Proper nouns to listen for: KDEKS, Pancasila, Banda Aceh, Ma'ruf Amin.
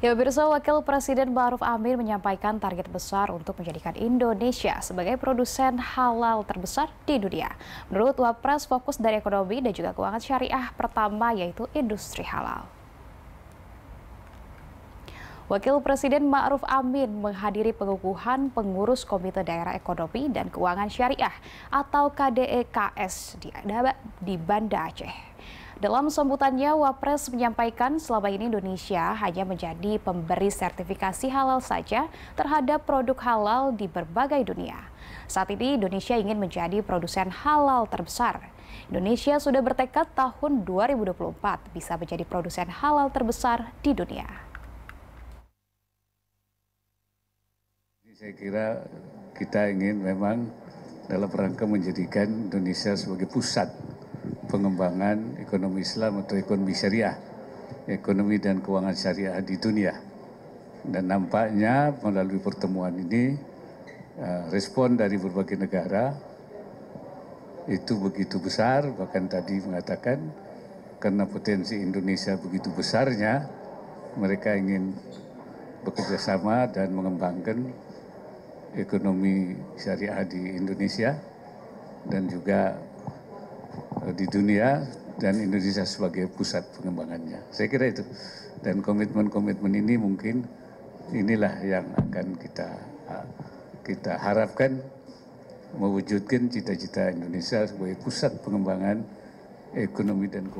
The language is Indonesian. Ya, pemirsa, Wakil Presiden Ma'ruf Amin menyampaikan target besar untuk menjadikan Indonesia sebagai produsen halal terbesar di dunia. Menurut Wapres, fokus dari ekonomi dan juga keuangan syariah pertama yaitu industri halal. Wakil Presiden Ma'ruf Amin menghadiri pengukuhan pengurus Komite Daerah Ekonomi dan Keuangan Syariah atau KDEKS di Banda Aceh. Dalam sambutannya, Wapres menyampaikan selama ini Indonesia hanya menjadi pemberi sertifikasi halal saja terhadap produk halal di berbagai dunia. Saat ini Indonesia ingin menjadi produsen halal terbesar. Indonesia sudah bertekad tahun 2024 bisa menjadi produsen halal terbesar di dunia. Saya kira kita ingin memang dalam rangka menjadikan Indonesia sebagai pusat pengembangan ekonomi Islam atau ekonomi syariah, ekonomi dan keuangan syariah di dunia. Dan nampaknya melalui pertemuan ini respon dari berbagai negara itu begitu besar, bahkan tadi mengatakan karena potensi Indonesia begitu besarnya, mereka ingin bekerjasama dan mengembangkan ekonomi syariah di Indonesia dan juga di dunia, dan Indonesia sebagai pusat pengembangannya. Saya kira itu, dan komitmen-komitmen ini mungkin inilah yang akan kita harapkan mewujudkan cita-cita Indonesia sebagai pusat pengembangan ekonomi dan keuangan.